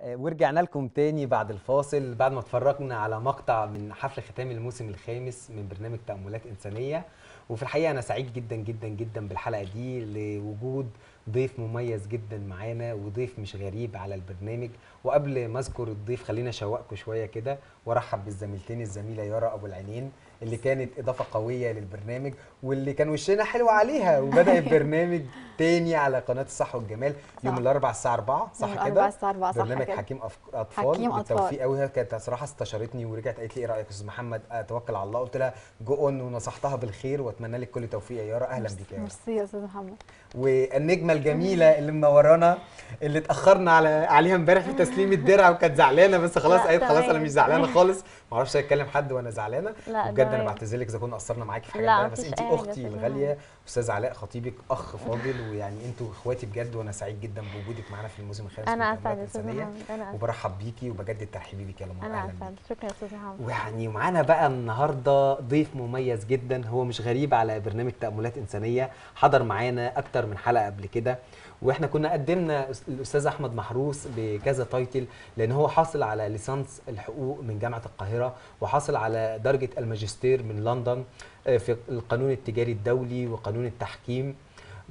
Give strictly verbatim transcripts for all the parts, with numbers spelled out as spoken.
ورجعنا لكم تاني بعد الفاصل، بعد ما اتفرجنا على مقطع من حفل ختام الموسم الخامس من برنامج تأملات إنسانية. وفي الحقيقة أنا سعيد جدا جدا جدا بالحلقة دي لوجود ضيف مميز جدا معانا وضيف مش غريب على البرنامج. وقبل ما اذكر الضيف خلينا اشوقكم شويه كده وارحب بالزميلتين الزميله يارا ابو العينين اللي كانت اضافه قويه للبرنامج واللي كان وشنا حلو عليها وبدا البرنامج تاني على قناه الصح والجمال يوم الاربعاء الساعه أربعة صح كده؟ برنامج حكيم اطفال حكيم اطفال بالتوفيق قوي. كانت صراحه استشارتني ورجعت قالت لي ايه رايك يا استاذ محمد؟ اتوكل على الله، قلت لها جو اون، ونصحتها بالخير واتمنى لك كل توفيق يا يارا. اهلا بك يا يارا. ميرسي يا استاذ محمد. والنجمه الجميله اللي منورانا اللي اتاخرنا على عليها امبارح في تسليم الدرع وكانت زعلانه، بس خلاص قالت خلاص انا مش زعلانه خالص، ما اعرفش اتكلم حد وانا زعلانه. بجد انا بعتذرلك اذا كنا قصرنا معاكي في حاجه معينه، بس انت اختي الغاليه استاذ علاء خطيبك اخ فاضل، ويعني انتوا اخواتي بجد، وانا سعيد جدا بوجودك معانا في الموسم الخامس من تأملات إنسانية. وبرحب بيكي وبجدد ترحيبي بيكي يا لمار. اهلا بيكي. شكرا يا استاذ محمد. ويعني معانا بقى النهارده ضيف مميز جدا، هو مش غريب على برنامج تأملات إنسانية، حضر معانا اكتر من حلقه قبل كده، واحنا كنا قدمنا الاستاذ احمد محروس بكذا تايتل لان هو حاصل على ليسانس الحقوق من جامعه القاهره، وحاصل على درجه الماجستير من لندن في القانون التجاري الدولي وقانون التحكيم،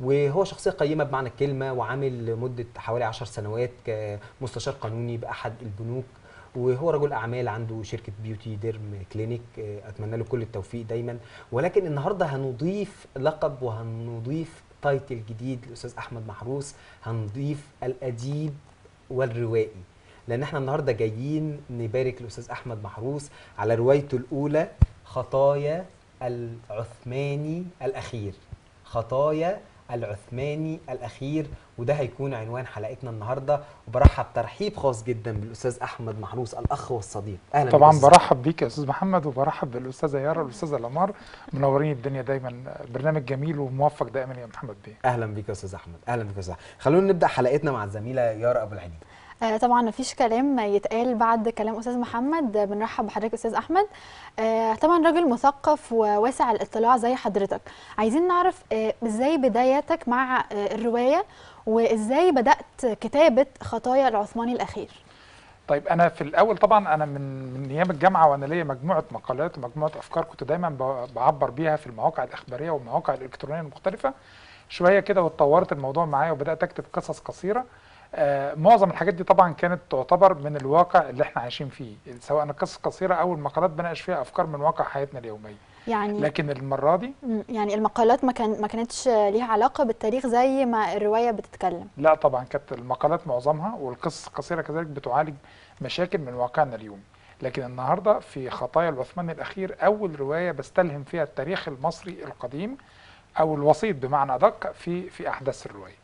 وهو شخصيه قيمه بمعنى الكلمه، وعامل لمده حوالي عشر سنوات كمستشار قانوني باحد البنوك، وهو رجل اعمال عنده شركه بيوتي ديرم كلينيك، اتمنى له كل التوفيق دايما. ولكن النهارده هنضيف لقب وهنضيف تايتل جديد للاستاذ احمد محروس، هنضيف الاديب والروائي، لان احنا النهارده جايين نبارك للاستاذ احمد محروس على روايته الاولى خطايا العثماني الاخير. خطايا العثماني الاخير، وده هيكون عنوان حلقتنا النهارده. وبرحب ترحيب خاص جدا بالاستاذ احمد محروس الاخ والصديق. اهلا طبعا بالأستاذ. برحب بيك يا استاذ محمد وبرحب بالاستاذه يارا والاستاذه لامار، منورين الدنيا دايما، برنامج جميل وموفق دائما يا محمد بيه. اهلا بيك يا استاذ احمد. اهلا بيك يا استاذ. خلونا نبدا حلقتنا مع الزميله يارا ابو العينين. آه طبعا مفيش كلام يتقال بعد كلام استاذ محمد، بنرحب بحضرتك استاذ احمد. آه طبعا راجل مثقف وواسع الاطلاع زي حضرتك، عايزين نعرف آه ازاي بداياتك مع آه الروايه وازاي بدات كتابه خطايا العثماني الاخير. طيب انا في الاول طبعا انا من من ايام الجامعه وانا ليا مجموعه مقالات ومجموعه افكار كنت دايما بعبر بيها في المواقع الاخباريه والمواقع الالكترونيه المختلفه. شويه كده واتطورت الموضوع معايا وبدات اكتب قصص قصيره. آه معظم الحاجات دي طبعا كانت تعتبر من الواقع اللي احنا عايشين فيه، سواء قصص قصيره او المقالات بناقش فيها افكار من واقع حياتنا اليوميه. يعني لكن المره دي يعني المقالات ما كان ما كانتش ليها علاقه بالتاريخ زي ما الروايه بتتكلم. لا طبعا كانت المقالات معظمها والقصص القصيره كذلك بتعالج مشاكل من واقعنا اليومي. لكن النهارده في خطايا العثماني الاخير اول روايه بستلهم فيها التاريخ المصري القديم او الوسيط بمعنى ادق في في احداث الروايه.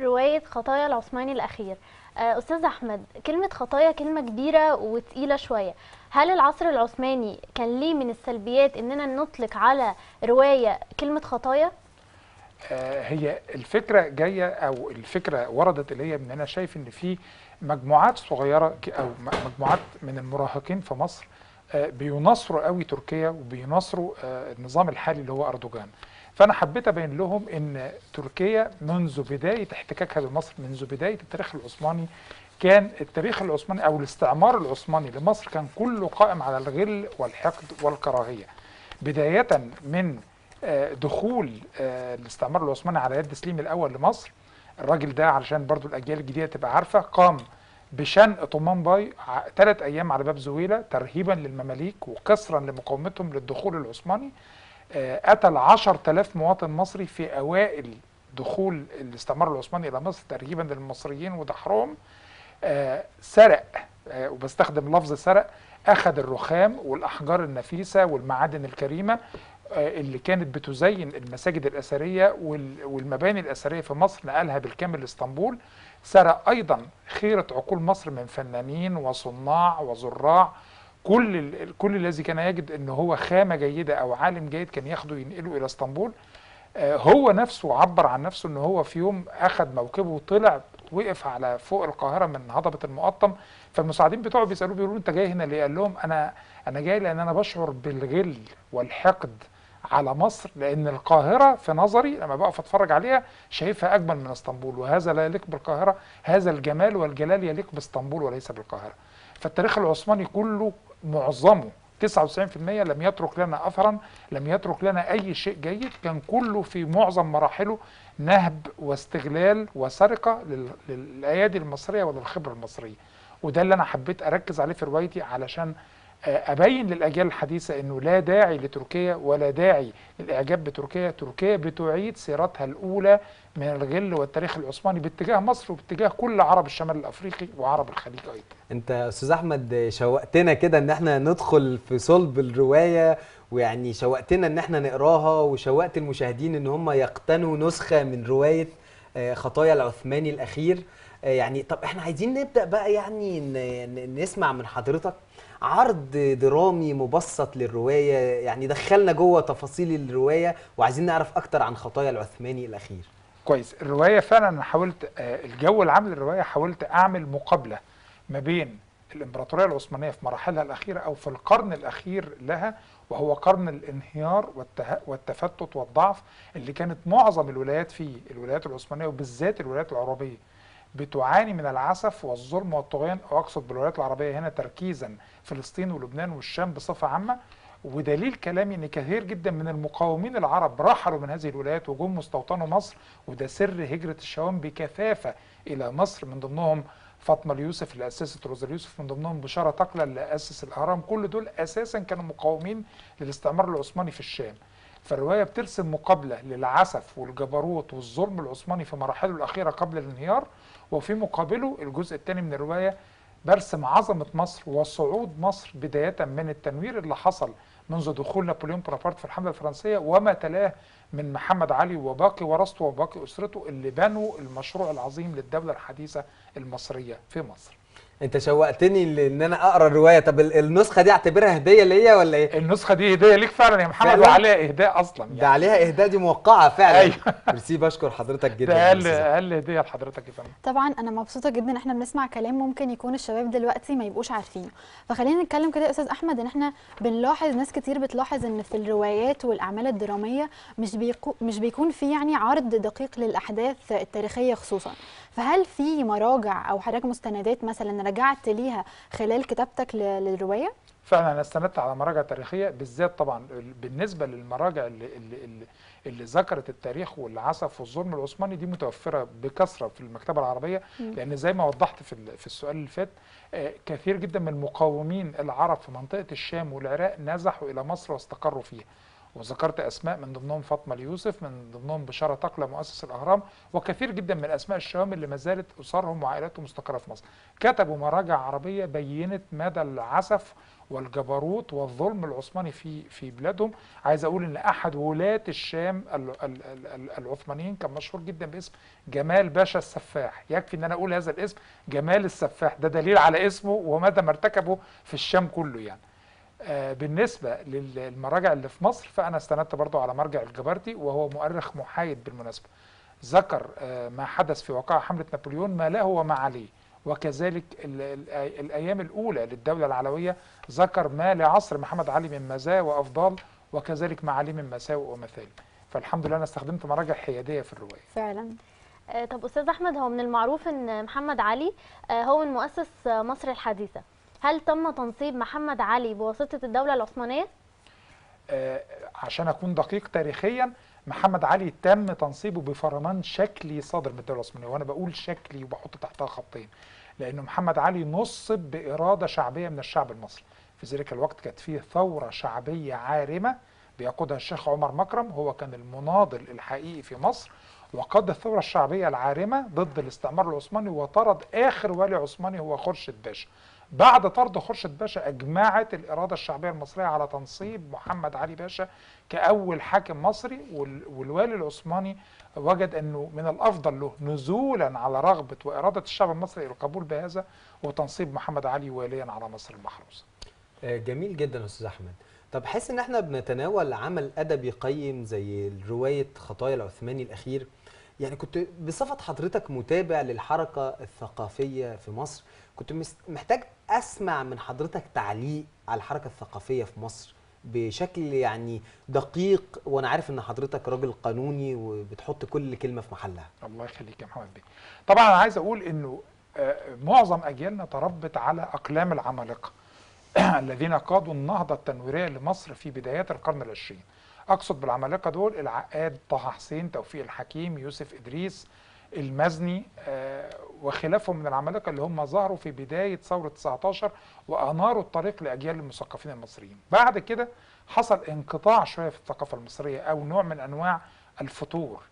رواية خطايا العثماني الأخير. أستاذ أحمد، كلمة خطايا كلمة كبيرة وتقيلة شوية، هل العصر العثماني كان ليه من السلبيات إننا نطلق على رواية كلمة خطايا؟ هي الفكرة جاية أو الفكرة وردت إليا من أنا شايف إن في مجموعات صغيرة أو مجموعات من المراهقين في مصر بيناصروا قوي تركيا وبيناصروا النظام الحالي اللي هو أردوغان. فأنا حبيت أبين لهم إن تركيا منذ بداية احتكاكها بمصر، منذ بداية التاريخ العثماني، كان التاريخ العثماني أو الاستعمار العثماني لمصر كان كله قائم على الغل والحقد والكراهية، بداية من دخول الاستعمار العثماني على يد سليم الأول لمصر. الراجل ده علشان برضو الأجيال الجديدة تبقى عارفة قام بشنق طومان باي ثلاث أيام على باب زويلة ترهيبا للمماليك وكسرا لمقاومتهم للدخول العثماني. قتل عشرة آلاف مواطن مصري في اوائل دخول الاستعمار العثماني الى مصر ترهيبا للمصريين ودحرهم. سرق، وبستخدم لفظ سرق، اخذ الرخام والاحجار النفيسه والمعادن الكريمه اللي كانت بتزين المساجد الاثريه والمباني الاثريه في مصر، نقلها بالكامل لاسطنبول. سرق ايضا خيره عقول مصر من فنانين وصناع وزراع. كل كل الذي كان يجد ان هو خامه جيده او عالم جيد كان ياخده ينقله الى اسطنبول. هو نفسه عبر عن نفسه ان هو في يوم اخذ موكبه وطلع وقف على فوق القاهره من هضبه المقطم، فالمساعدين بتوعه بيسالوه بيقولوا انت جاي هنا ليه؟ قال لهم انا انا جاي لان انا بشعر بالغل والحقد على مصر، لأن القاهرة في نظري لما بقف أتفرج عليها شايفها أجمل من اسطنبول، وهذا لا يليق بالقاهرة، هذا الجمال والجلال يليق باسطنبول وليس بالقاهرة. فالتاريخ العثماني كله معظمه تسعة وتسعين بالمئة لم يترك لنا أثرا، لم يترك لنا أي شيء جيد، كان كله في معظم مراحله نهب واستغلال وسرقة للأيادي المصرية وللخبرة المصرية. وده اللي أنا حبيت أركز عليه في روايتي علشان أبين للأجيال الحديثة أنه لا داعي لتركيا ولا داعي للإعجاب بتركيا. تركيا بتعيد سيرتها الأولى من الغل والتاريخ العثماني باتجاه مصر وباتجاه كل عرب الشمال الأفريقي وعرب الخليج أيضا. أنت أستاذ أحمد شوقتنا كده أن احنا ندخل في صلب الرواية، ويعني شوقتنا أن احنا نقراها، وشوقت المشاهدين أن هم يقتنوا نسخة من رواية خطايا العثماني الأخير. يعني طب احنا عايزين نبدأ بقى يعني نسمع من حضرتك عرض درامي مبسط للرواية، يعني دخلنا جوه تفاصيل الرواية وعايزين نعرف أكتر عن خطايا العثماني الأخير. كويس. الرواية فعلا أنا حاولت الجو العام للرواية، حاولت أعمل مقابلة ما بين الإمبراطورية العثمانية في مراحلها الأخيرة أو في القرن الأخير لها، وهو قرن الانهيار والتفتت والضعف اللي كانت معظم الولايات فيه، الولايات العثمانية وبالذات الولايات العربية، بتعاني من العسف والظلم والطغيان، وأقصد بالولايات العربية هنا تركيزا فلسطين ولبنان والشام بصفة عامة. ودليل كلامي أن كثير جدا من المقاومين العرب رحلوا من هذه الولايات وجم واستوطنوا مصر، وده سر هجرة الشوام بكثافة إلى مصر، من ضمنهم فاطمة اليوسف اللي أسست روز اليوسف، من ضمنهم بشارة طقلة اللي أسس الأهرام. كل دول أساسا كانوا مقاومين للاستعمار العثماني في الشام. فالرواية بترسم مقابلة للعسف والجبروت والظلم العثماني في مراحله الأخيرة قبل الانهيار، وفي مقابله الجزء الثاني من الرواية برسم عظمة مصر وصعود مصر بداية من التنوير اللي حصل منذ دخول نابليون بونابرت في الحملة الفرنسية وما تلاه من محمد علي وباقي ورثته وباقي أسرته اللي بنوا المشروع العظيم للدولة الحديثة المصرية في مصر. انت شوقتني ان انا اقرا الروايه. طب النسخه دي اعتبرها هديه ليا ولا ايه؟ النسخه دي هديه ليك فعلا يا محمد، وعليها اهداء اصلا يعني. ده عليها اهداء، دي موقعه فعلا. ايوه ميرسي، بشكر حضرتك جدا. ده اقل اقل هديه لحضرتك يا فندم. طبعا انا مبسوطه جدا احنا بنسمع كلام ممكن يكون الشباب دلوقتي ما يبقوش عارفينه، فخلينا نتكلم كده يا استاذ احمد. ان احنا بنلاحظ ناس كتير بتلاحظ ان في الروايات والاعمال الدراميه مش بيكو مش بيكون في يعني عرض دقيق للاحداث التاريخيه خصوصا، فهل في مراجع او حضرتك مستندات مثلا رجعت ليها خلال كتابتك للروايه؟ فعلا انا استندت على مراجع تاريخيه، بالذات طبعا بالنسبه للمراجع اللي, اللي, اللي ذكرت التاريخ والعسف والظلم العثماني، دي متوفره بكثره في المكتبه العربيه، لان زي ما وضحت في, في السؤال اللي فات كثير جدا من المقاومين العرب في منطقه الشام والعراق نزحوا الى مصر واستقروا فيها، وذكرت اسماء من ضمنهم فاطمه اليوسف، من ضمنهم بشاره طقلة مؤسس الاهرام، وكثير جدا من اسماء الشوام اللي ما زالت اسرهم وعائلاتهم مستقره في مصر. كتبوا مراجع عربيه بينت مدى العسف والجبروت والظلم العثماني في في بلادهم. عايز اقول ان احد ولاة الشام العثمانيين كان مشهور جدا باسم جمال باشا السفاح، يكفي ان انا اقول هذا الاسم جمال السفاح، ده دليل على اسمه ومدى ما ارتكبه في الشام كله يعني. بالنسبة للمراجع اللي في مصر فأنا استندت برضو على مرجع الجبرتي، وهو مؤرخ محايد بالمناسبة، ذكر ما حدث في واقعة حملة نابليون ما له وما عليه، وكذلك الأيام الأولى للدولة العلوية ذكر ما لعصر محمد علي من مزايا وأفضال، وكذلك ما عليه من مساوئ ومثالب. فالحمد لله أنا استخدمت مراجع حيادية في الرواية فعلا. طب أستاذ أحمد، هو من المعروف أن محمد علي هو من مؤسس مصر الحديثة، هل تم تنصيب محمد علي بواسطة الدولة العثمانية؟ آه عشان أكون دقيق تاريخيا، محمد علي تم تنصيبه بفرمان شكلي صادر من الدولة العثمانية، وأنا بقول شكلي وبحط تحتها خطين، لأنه محمد علي نصب بإرادة شعبية من الشعب المصري. في ذلك الوقت كانت فيه ثورة شعبية عارمة بيقودها الشيخ عمر مكرم، هو كان المناضل الحقيقي في مصر، وقاد الثورة الشعبية العارمة ضد الاستعمار العثماني، وطرد آخر والي عثماني هو خورشيد باشا. بعد طرد خورشيد باشا أجمعت الإرادة الشعبية المصرية على تنصيب محمد علي باشا كأول حاكم مصري، والوالي العثماني وجد أنه من الأفضل له نزولا على رغبة وإرادة الشعب المصري القبول بهذا وتنصيب محمد علي واليا على مصر المحروسة. جميل جدا أستاذ أحمد. طب حس إن احنا بنتناول عمل أدبي قيم زي رواية خطايا العثماني الأخير، يعني كنت بصفة حضرتك متابع للحركة الثقافية في مصر، كنت محتاج أسمع من حضرتك تعليق على الحركة الثقافية في مصر بشكل يعني دقيق، وانا عارف ان حضرتك راجل قانوني وبتحط كل كلمه في محلها. الله يخليك يا محمد بيه. طبعا انا عايز اقول انه معظم اجيالنا تربت على اقلام العمالقه الذين قادوا النهضه التنويريه لمصر في بدايات القرن العشرين. اقصد بالعمالقه دول العقاد، طه حسين، توفيق الحكيم، يوسف ادريس، المزني وخلافهم من العمالقه اللي هم ظهروا في بدايه ثوره تسعة عشر واناروا الطريق لاجيال المثقفين المصريين. بعد كده حصل انقطاع شويه في الثقافه المصريه او نوع من انواع الفتور.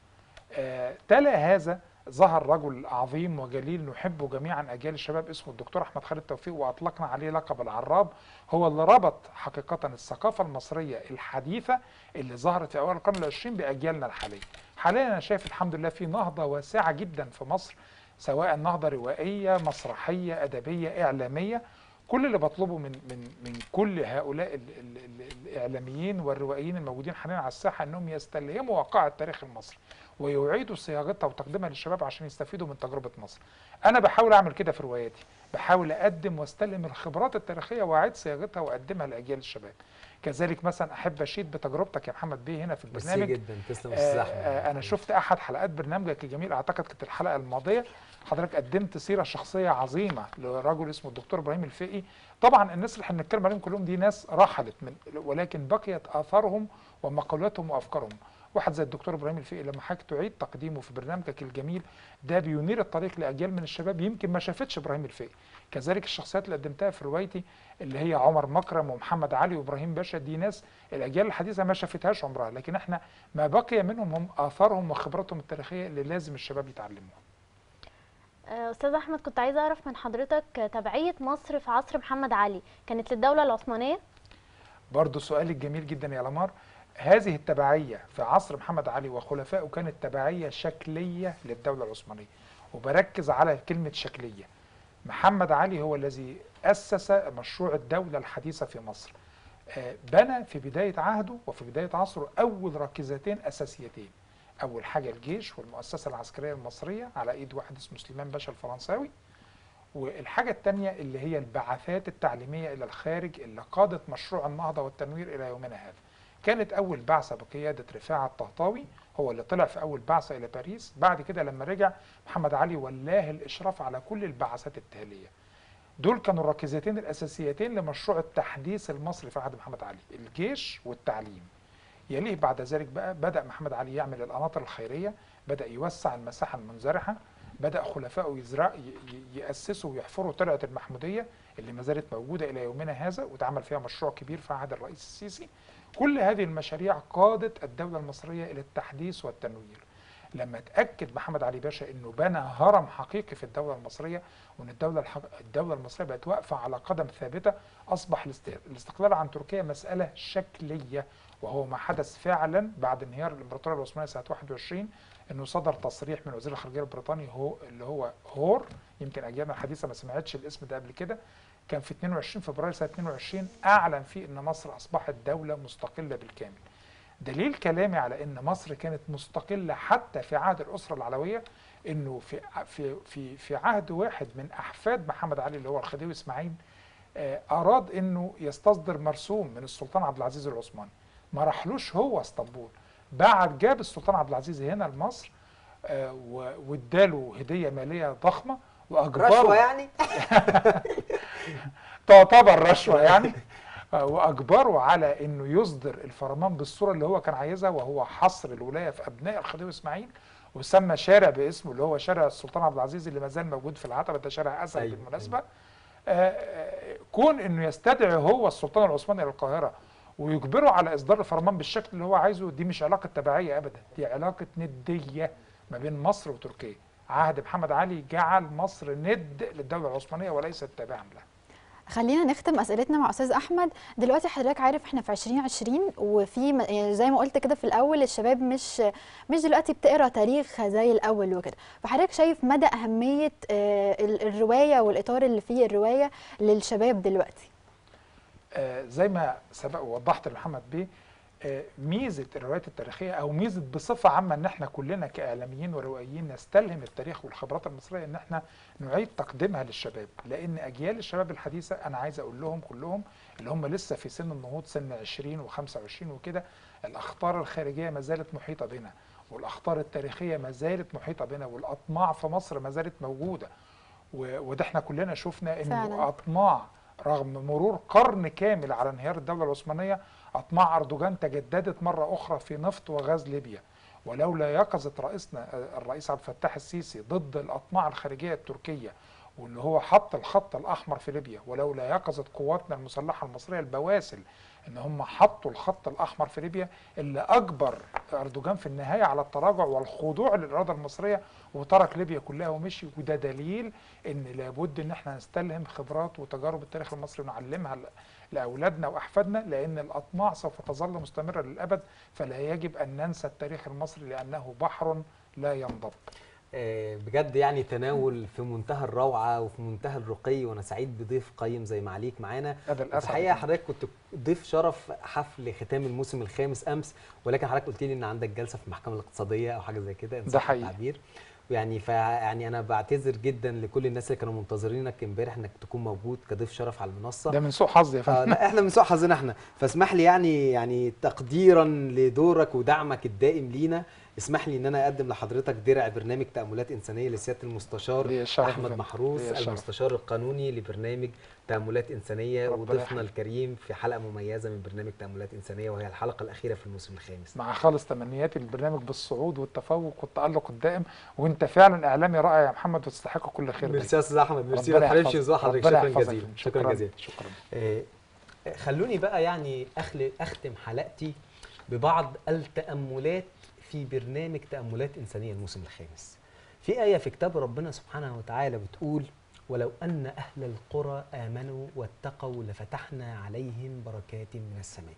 تلا هذا ظهر رجل عظيم وجليل نحبه جميعا اجيال الشباب اسمه الدكتور احمد خالد توفيق، واطلقنا عليه لقب العراب. هو اللي ربط حقيقه الثقافه المصريه الحديثه اللي ظهرت في اول القرن العشرين باجيالنا الحاليه. حاليا انا شايف الحمد لله في نهضه واسعه جدا في مصر، سواء نهضه روائيه، مسرحيه، ادبيه، اعلاميه. كل اللي بطلبه من من من كل هؤلاء ال ال ال الاعلاميين والروائيين الموجودين حاليا على الساحه انهم يستلهموا واقع التاريخ المصري ويعيدوا صياغتها وتقديمها للشباب عشان يستفيدوا من تجربه مصر. انا بحاول اعمل كده في رواياتي، بحاول اقدم واستلهم الخبرات التاريخيه واعيد صياغتها واقدمها لاجيال الشباب. كذلك مثلا احب اشيد بتجربتك يا محمد بيه هنا في البرنامج. جدا تسلم الزحمه. انا شفت احد حلقات برنامجك الجميل، اعتقد كانت الحلقه الماضيه، حضرتك قدمت سيره شخصيه عظيمه لرجل اسمه الدكتور ابراهيم الفقي. طبعا الناس اللي احنا بنتكلم عليهم كلهم دي ناس رحلت من، ولكن بقيت اثارهم ومقولاتهم وافكارهم. واحد زي الدكتور ابراهيم الفقي لما حضرتك تعيد تقديمه في برنامجك الجميل ده بينير الطريق لاجيال من الشباب يمكن ما شافتش ابراهيم الفقي. كذلك الشخصيات اللي قدمتها في روايتي اللي هي عمر مكرم ومحمد علي وابراهيم باشا، دي ناس الاجيال الحديثه ما شافتهاش عمرها، لكن احنا ما بقي منهم هم اثارهم وخبراتهم التاريخيه اللي لازم الشباب يتعلموها. استاذ احمد، كنت عايزه اعرف من حضرتك تبعيه مصر في عصر محمد علي كانت للدوله العثمانيه؟ برضه سؤالك جميل جدا يا لامار. هذه التبعية في عصر محمد علي وخلفائه كانت تبعية شكلية للدولة العثمانية، وبركز على كلمة شكلية. محمد علي هو الذي أسس مشروع الدولة الحديثة في مصر. بنى في بداية عهده وفي بداية عصره أول ركيزتين أساسيتين. أول حاجة الجيش والمؤسسة العسكرية المصرية على إيد واحد اسمه سليمان باشا الفرنساوي، والحاجة الثانية اللي هي البعثات التعليمية إلى الخارج اللي قادت مشروع النهضة والتنوير إلى يومنا هذا. كانت أول بعثة بقيادة رفاعة الطهطاوي، هو اللي طلع في أول بعثة إلى باريس. بعد كده لما رجع محمد علي ولاه الإشراف على كل البعثات التالية. دول كانوا الركيزتين الأساسيتين لمشروع التحديث المصري في عهد محمد علي، الجيش والتعليم. يليه بعد ذلك بقى بدأ محمد علي يعمل القناطر الخيرية، بدأ يوسع المساحة المنزرعة، بدأ خلفائه يزرع يأسسوا ويحفروا ترعة المحمودية اللي ما زالت موجودة إلى يومنا هذا واتعمل فيها مشروع كبير في عهد الرئيس السيسي. كل هذه المشاريع قادت الدولة المصرية إلى التحديث والتنوير. لما اتأكد محمد علي باشا أنه بنى هرم حقيقي في الدولة المصرية وأن الدولة, الحق... الدولة المصرية بقت واقفة على قدم ثابتة، أصبح الاستقلال عن تركيا مسألة شكلية، وهو ما حدث فعلا بعد انهيار الإمبراطورية العثمانية سنة واحد وعشرين. أنه صدر تصريح من وزير الخارجية البريطاني هو اللي هو هور، يمكن أجيالنا الحديثة ما سمعتش الاسم ده قبل كده، كان في اثنين وعشرين فبراير سنة اثنين وعشرين أعلن فيه أن مصر أصبحت دولة مستقلة بالكامل. دليل كلامي على أن مصر كانت مستقلة حتى في عهد الأسرة العلوية أنه في في في في عهد واحد من أحفاد محمد علي اللي هو الخديوي إسماعيل أراد أنه يستصدر مرسوم من السلطان عبد العزيز العثماني، ما راحلوش هو اسطنبول، بعد جاب السلطان عبد العزيز هنا لمصر واداله هدية مالية ضخمة وأجبره رشوة يعني تعتبر رشوه يعني واجبره على انه يصدر الفرمان بالصوره اللي هو كان عايزها، وهو حصر الولايه في ابناء الخديوي اسماعيل، وسمى شارع باسمه اللي هو شارع السلطان عبد العزيز اللي ما زال موجود في العتبه، ده شارع اسد بالمناسبه. كون انه يستدعي هو السلطان العثماني للقاهره ويجبره على اصدار الفرمان بالشكل اللي هو عايزه، دي مش علاقه تبعيه ابدا، دي علاقه نديه ما بين مصر وتركيا. عهد محمد علي جعل مصر ند للدولة العثمانية وليست تبعا لها. خلينا نختم اسئلتنا مع استاذ احمد. دلوقتي حضرتك عارف احنا في عشرين عشرين، وفي زي ما قلت كده في الاول الشباب مش مش دلوقتي بتقرا تاريخ زي الاول وكده، فحضرتك شايف مدى اهمية الرواية والاطار اللي فيه الرواية للشباب دلوقتي؟ زي ما سبق ووضحت لمحمد بيه، ميزه الروايات التاريخيه او ميزه بصفه عامه ان احنا كلنا كاعلاميين وروائيين نستلهم التاريخ والخبرات المصريه ان احنا نعيد تقديمها للشباب، لان اجيال الشباب الحديثه انا عايز اقول لهم كلهم اللي هم لسه في سن النهوض سن عشرين وخمسة وعشرين وكده، الاخطار الخارجيه ما زالت محيطه بنا، والاخطار التاريخيه ما زالت محيطه بنا، والاطماع في مصر ما زالت موجوده، وده احنا كلنا شفنا انه اطماع رغم مرور قرن كامل على انهيار الدوله العثمانيه، اطماع اردوغان تجددت مره اخرى في نفط وغاز ليبيا، ولولا يقظه رئيسنا الرئيس عبد الفتاح السيسي ضد الاطماع الخارجيه التركيه وان هو حط الخط الاحمر في ليبيا، ولولا يقظه قواتنا المسلحه المصريه البواسل ان هم حطوا الخط الاحمر في ليبيا، اللي اجبر اردوغان في النهايه على التراجع والخضوع للاراده المصريه وترك ليبيا كلها ومشي. وده دليل ان لابد ان احنا نستلهم خبرات وتجارب التاريخ المصري ونعلمها لاولادنا واحفادنا، لان الاطماع سوف تظل مستمره للابد، فلا يجب ان ننسى التاريخ المصري لانه بحر لا ينضب. بجد يعني تناول في منتهى الروعه وفي منتهى الرقي، وانا سعيد بضيف قيم زي ما عليك معانا. الحقيقه حضرتك كنت ضيف شرف حفل ختام الموسم الخامس امس، ولكن حضرتك قلت لي ان عندك جلسه في المحكمه الاقتصاديه او حاجه زي كده، ده حقيقي يعني. فيعني انا بعتذر جدا لكل الناس اللي كانوا منتظرينك امبارح انك تكون موجود كضيف شرف على المنصه. ده من سوء حظي يا فندم. لا احنا من سوء حظنا احنا، فاسمح لي يعني يعني تقديرا لدورك ودعمك الدائم لينا، اسمح لي ان انا اقدم لحضرتك درع برنامج تأملات إنسانية لسيادة المستشار أحمد محروس المستشار القانوني لبرنامج تأملات إنسانية، وضيفنا الكريم في حلقة مميزة من برنامج تأملات إنسانية، وهي الحلقة الأخيرة في الموسم الخامس. مع خالص تمنياتي للبرنامج بالصعود والتفوق والتألق الدائم، وانت فعلا إعلامي رائع يا محمد وتستحق كل خير. ميرسي يا أستاذ أحمد، ميرسي ما تحرمش يا حضرتك، شكرا جزيلا. شكرا جزيلا. شكرا. آه خلوني بقى يعني أختم حلقتي ببعض التأملات في برنامج تأملات إنسانية الموسم الخامس. في آية في كتاب ربنا سبحانه وتعالى بتقول: ولو أن أهل القرى آمنوا واتقوا لفتحنا عليهم بركات من السماء.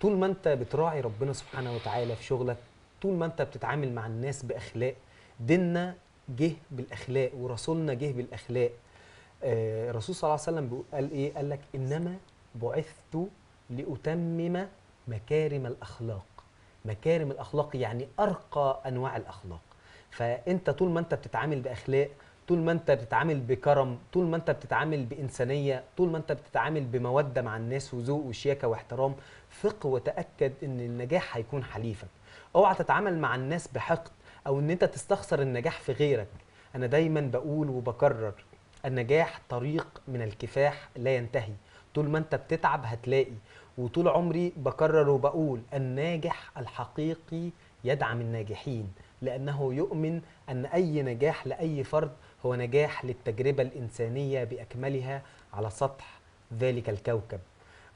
طول ما أنت بتراعي ربنا سبحانه وتعالى في شغلك، طول ما أنت بتتعامل مع الناس بأخلاق، ديننا جه بالأخلاق ورسولنا جه بالأخلاق. آه الرسول صلى الله عليه وسلم قال إيه؟ قال لك: إنما بعثت لأتمم مكارم الأخلاق. مكارم الأخلاق يعني أرقى أنواع الأخلاق. فأنت طول ما أنت بتتعامل بأخلاق، طول ما أنت بتتعامل بكرم، طول ما أنت بتتعامل بإنسانية، طول ما أنت بتتعامل بمودة مع الناس وذوق وشياكة واحترام، ثق وتأكد إن النجاح هيكون حليفك. أوعى تتعامل مع الناس بحقد أو إن أنت تستخسر النجاح في غيرك. أنا دايماً بقول وبكرر: النجاح طريق من الكفاح لا ينتهي. طول ما أنت بتتعب هتلاقي. وطول عمري بكرر وبقول: الناجح الحقيقي يدعم الناجحين، لأنه يؤمن أن أي نجاح لأي فرد هو نجاح للتجربة الإنسانية بأكملها على سطح ذلك الكوكب.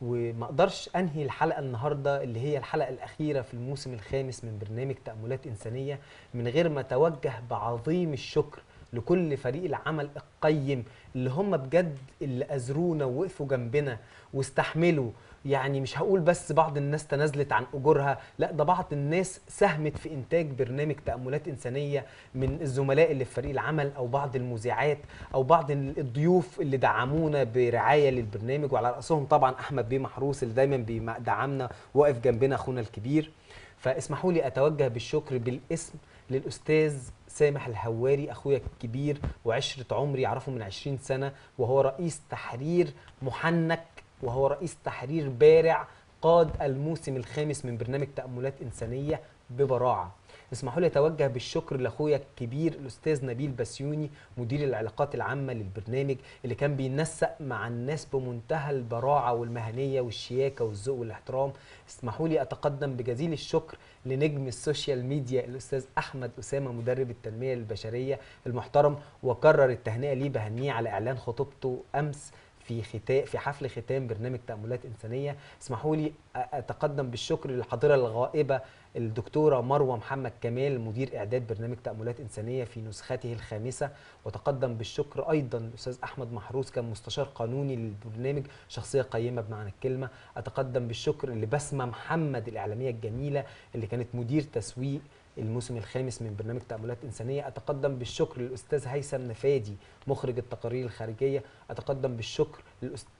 وما اقدرش أنهي الحلقة النهاردة اللي هي الحلقة الأخيرة في الموسم الخامس من برنامج تأملات إنسانية من غير ما أتوجه بعظيم الشكر لكل فريق العمل القيم اللي هم بجد اللي أزرونا ووقفوا جنبنا واستحملوا. يعني مش هقول بس بعض الناس تنازلت عن أجورها، لا، ده بعض الناس ساهمت في إنتاج برنامج تأملات إنسانية من الزملاء اللي في فريق العمل أو بعض المذيعات أو بعض الضيوف اللي دعمونا برعاية للبرنامج، وعلى رأسهم طبعا أحمد بيه محروس اللي دايما دعمنا واقف جنبنا أخونا الكبير. فاسمحوا لي أتوجه بالشكر بالاسم للأستاذ سامح الهواري، أخويا الكبير وعشرة عمري، أعرفه من عشرين سنة، وهو رئيس تحرير محنك، وهو رئيس تحرير بارع، قاد الموسم الخامس من برنامج تأملات إنسانية ببراعة. اسمحوا لي أتوجه بالشكر لأخويا الكبير الأستاذ نبيل بسيوني، مدير العلاقات العامة للبرنامج، اللي كان بينسق مع الناس بمنتهى البراعة والمهنية والشياكة والذوق والاحترام. اسمحوا لي أتقدم بجزيل الشكر لنجم السوشيال ميديا الأستاذ أحمد أسامة، مدرب التنمية البشرية المحترم، وكرر التهنئة ليه، بهنيه على إعلان خطبته أمس في ختام في حفل ختام برنامج تأملات إنسانية. اسمحوا لي أتقدم بالشكر للحاضرة الغائبة الدكتورة مروة محمد كمال، مدير إعداد برنامج تأملات إنسانية في نسخته الخامسة، وتقدم بالشكر أيضا الأستاذ أحمد محروس، كان مستشار قانوني للبرنامج، شخصية قيمة بمعنى الكلمة. أتقدم بالشكر لبسمة محمد الإعلامية الجميلة اللي كانت مدير تسويق الموسم الخامس من برنامج تأملات إنسانية. أتقدم بالشكر للأستاذ هيثم نفادي، مخرج التقارير الخارجية. أتقدم بالشكر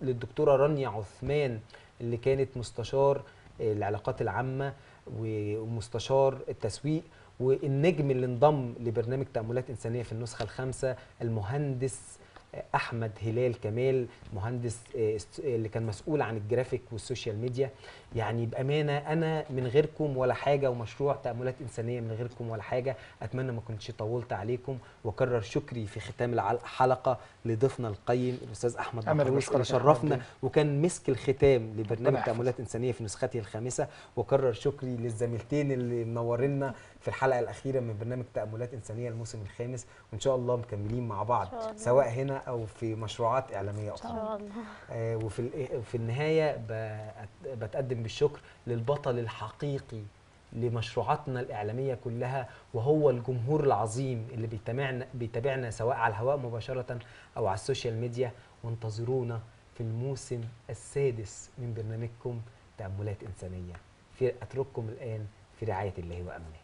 للدكتورة رانيا عثمان اللي كانت مستشار العلاقات العامة ومستشار التسويق، والنجم اللي انضم لبرنامج تأملات إنسانية في النسخة الخامسة المهندس أحمد هلال كمال، مهندس اللي كان مسؤول عن الجرافيك والسوشيال ميديا. يعني بأمانة أنا من غيركم ولا حاجة، ومشروع تأملات إنسانية من غيركم ولا حاجة. أتمنى ما كنتش طولت عليكم، وأكرر شكري في ختام الحلقة لضيفنا القيم الأستاذ أحمد محروس اللي شرفنا وكان مسك الختام لبرنامج تأملات إنسانية في نسخته الخامسة، وأكرر شكري للزميلتين اللي منورنا في الحلقة الأخيرة من برنامج تأملات إنسانية الموسم الخامس، وإن شاء الله مكملين مع بعض سواء هنا أو في مشروعات إعلامية أخرى إن شاء الله. آه وفي في النهاية بتقدم بالشكر للبطل الحقيقي لمشروعاتنا الإعلامية كلها، وهو الجمهور العظيم اللي بيتابعنا بيتابعنا سواء على الهواء مباشرة أو على السوشيال ميديا. وانتظرونا في الموسم السادس من برنامجكم تأملات إنسانية. في أترككم الآن في رعاية الله وأمنه.